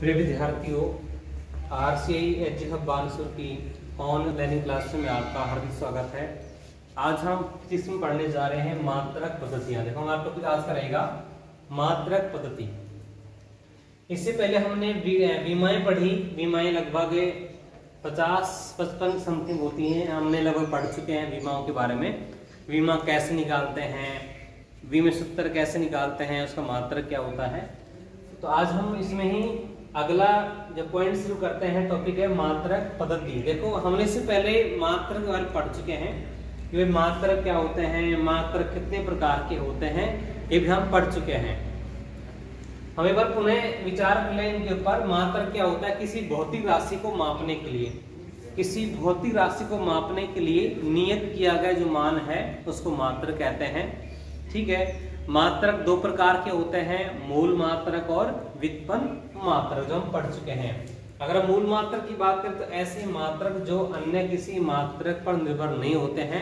प्रिय विद्यार्थियों, RCI Edu hub Bansur की ऑनलाइन क्लास में आपका हार्दिक स्वागत है। आज हम किसमें पढ़ने जा रहे हैं? मात्रक पद्धतियाँ। देखो हमारा टॉपिक आज का रहेगा मात्रक पद्धति। इससे पहले हमने विमाएं पढ़ी। विमाएं लगभग 50-55 समथिंग होती हैं। हमने लगभग पढ़ चुके हैं विमाओं के बारे में। विमा कैसे निकालते हैं, विमा सूत्र कैसे निकालते हैं, उसका मात्रक क्या होता है। तो आज हम इसमें ही अगला जो पॉइंट शुरू करते हैं टॉपिक है मात्रक पद्धति। देखो हमने इससे पहले मात्रक बारे पढ़ चुके हैं कि वे मात्रक क्या होते हैं, मात्रक कितने प्रकार के होते हैं, ये भी हम पढ़ चुके हैं। हम एक बार पुनः विचार करें इनके ऊपर। मात्रक क्या होता है? किसी भौतिक राशि को मापने के लिए, किसी भौतिक राशि को मापने के लिए नियत किया गया जो मान है उसको मात्रक कहते हैं। ठीक है। मात्रक दो प्रकार के होते हैं, मूल मात्रक और व्युत्पन्न मात्रक, जो हम पढ़ चुके हैं। अगर हम मूल मात्रक की बात करें तो ऐसे मात्रक जो अन्य किसी मात्रक पर निर्भर नहीं होते हैं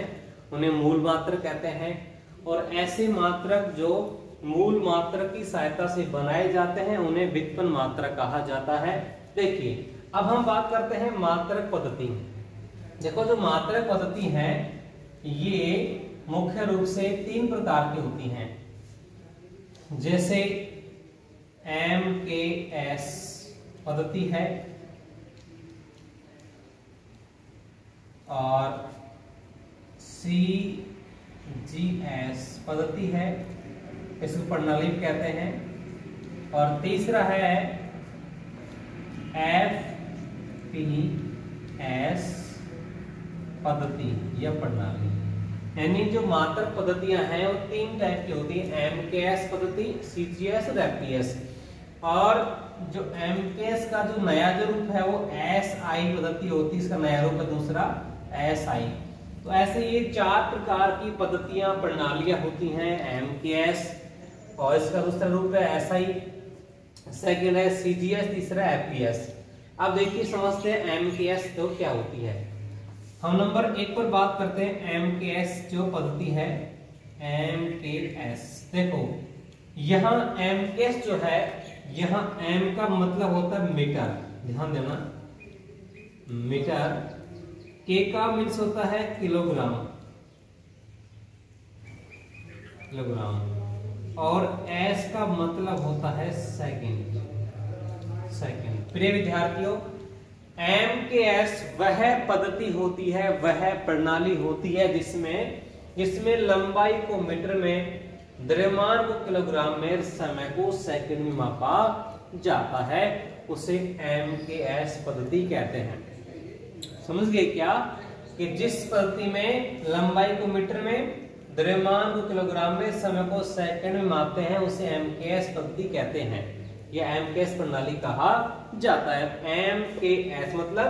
उन्हें मूल मात्रक कहते हैं, और ऐसे मात्रक जो मूल मात्रक की सहायता से बनाए जाते हैं उन्हें व्युत्पन्न मात्रक कहा जाता है। देखिए अब हम बात करते हैं मात्रक पद्धति। देखो जो मात्रक पद्धति है ये मुख्य रूप से 3 प्रकार की होती हैं, जैसे MKS पद्धति है और CGS पद्धति है, इसको प्रणालिप कहते हैं, और तीसरा है FPS पद्धति या प्रणाली। यानी जो मात्रक पद्धतियां हैं वो 3 टाइप की होती है, MKS पद्धति, CGS और FPS। और जो MKS का जो नया जो रूप है वो SI पद्धति होती है, इसका नया रूप है दूसरा SI। तो ऐसे ये 4 प्रकार की पद्धतियां प्रणालियां होती हैं, MKS और इसका दूसरा रूप है SI, सेकेंड है CGS, तीसरा FPS। अब देखिए समझते हैं MKS तो क्या होती है। हम नंबर 1 पर बात करते हैं MKS जो पद्धति है, MKS। देखो यहाँ MKS जो है, यहाँ M का मतलब होता है मीटर, ध्यान देना मीटर, K का मीन्स होता है किलोग्राम, किलोग्राम, और S का मतलब होता है सेकंड, सेकंड। प्रिय विद्यार्थियों, MKS वह पद्धति होती है, वह प्रणाली होती है जिसमें लंबाई को मीटर में, द्रव्यमान को किलोग्राम में, समय को सेकंड में मापा जाता है, उसे MKS पद्धति कहते हैं। समझ गए क्या? कि जिस पद्धति में लंबाई को मीटर में, द्रव्यमान को किलोग्राम में, समय को सेकंड में मापते हैं उसे MKS पद्धति कहते हैं या MKS प्रणाली कहा जाता है। MKS मतलब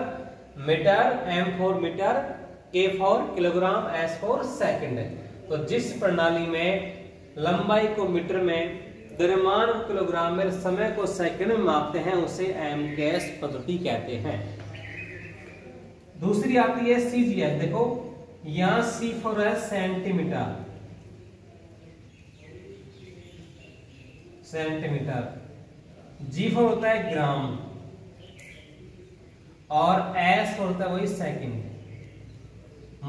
metre, M for metre, K for kilogram, S for second. तो जिस प्रणाली में लंबाई को मीटर में, द्रव्यमान को किलोग्राम में, समय को सेकंड में मापते हैं उसे MKS पद्धति कहते हैं। दूसरी आती है CGS। देखो यहाँ C फॉर है सेंटीमीटर, सेंटीमीटर, G फॉर होता है ग्राम और S फॉर होता है वही सेकंड।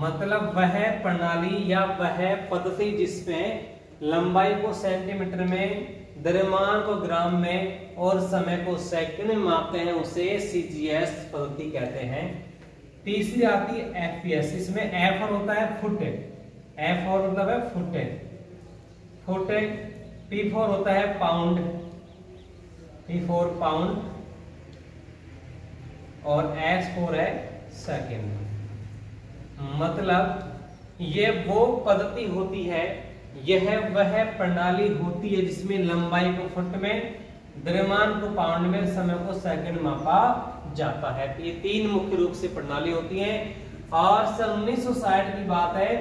मतलब वह प्रणाली या वह पद्धति जिसमें लंबाई को सेंटीमीटर में, द्रव्यमान को ग्राम में और समय को सेकंड में मापते हैं उसे CGS पद्धति कहते हैं। तीसरी आती है FPS। इसमें F फॉर होता है फुट, F फॉर मतलब है फुट, फुट, P फॉर होता है पाउंड, P4 पाउंड, और S4 है सेकंड। मतलब ये वो पद्धति होती है, यह वह प्रणाली होती है जिसमें लंबाई को फुट में, द्रव्यमान को पाउंड में, समय को सेकंड मापा जाता है। ये 3 मुख्य रूप से प्रणाली होती हैं। और सन 1960 की बात है।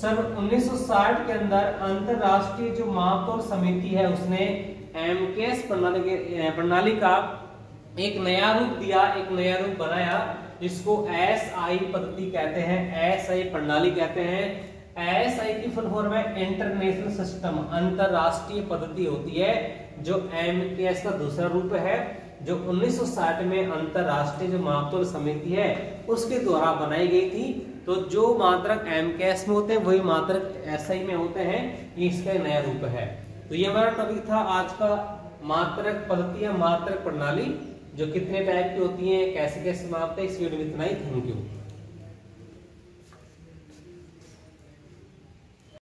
सन 1960 के अंदर अंतरराष्ट्रीय जो मापतौल समिति है उसने MKS प्रणाली का एक नया रूप दिया, एक नया रूप बनाया जिसको SI पद्धति कहते हैं, SI प्रणाली कहते हैं। SI की फुल फॉर्म है इंटरनेशनल सिस्टम, अंतरराष्ट्रीय पद्धति होती है जो एमकेएस का दूसरा रूप है, जो 1960 में अंतरराष्ट्रीय जो मापतोल समिति है उसके द्वारा बनाई गई थी। तो जो मात्रक एमकेएस में होते हैं वही मात्रक एसआई में होते हैं, ये इसका नया रूप है। तो ये हमारा टॉपिक था आज का, मात्रक पद्धति या मात्रक प्रणाली, जो कितने टाइप की होती है, कैसे कैसे मापते हैं। इस वीडियो में इतना ही, थैंक यू।